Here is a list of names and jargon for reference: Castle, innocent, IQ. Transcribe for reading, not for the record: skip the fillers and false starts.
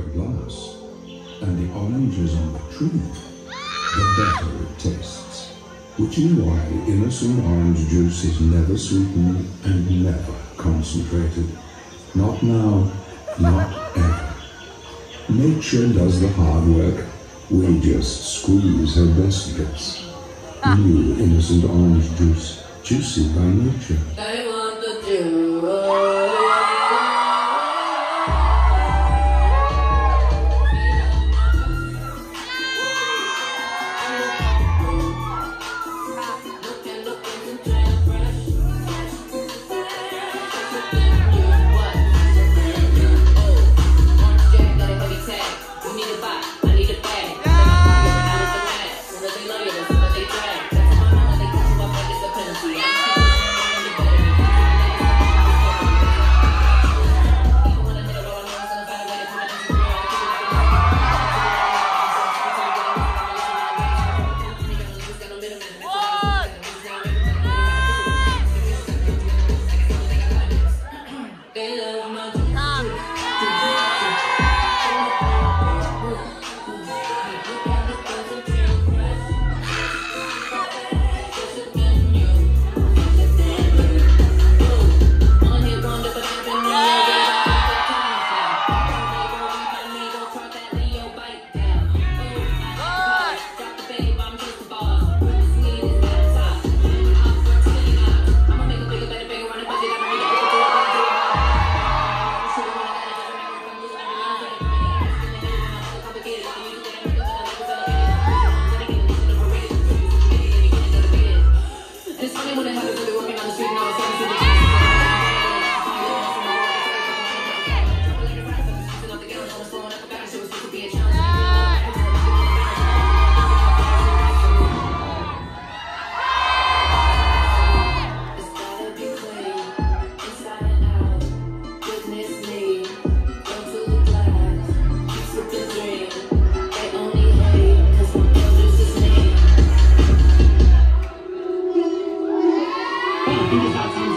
your glass, and the orange is on the tree, the better it tastes. Which is why Innocent orange juice is never sweetened and never concentrated. Not now, not ever. Nature does the hard work, we just squeeze her best bits. New Innocent orange juice, juicy by nature. I want the juice. Because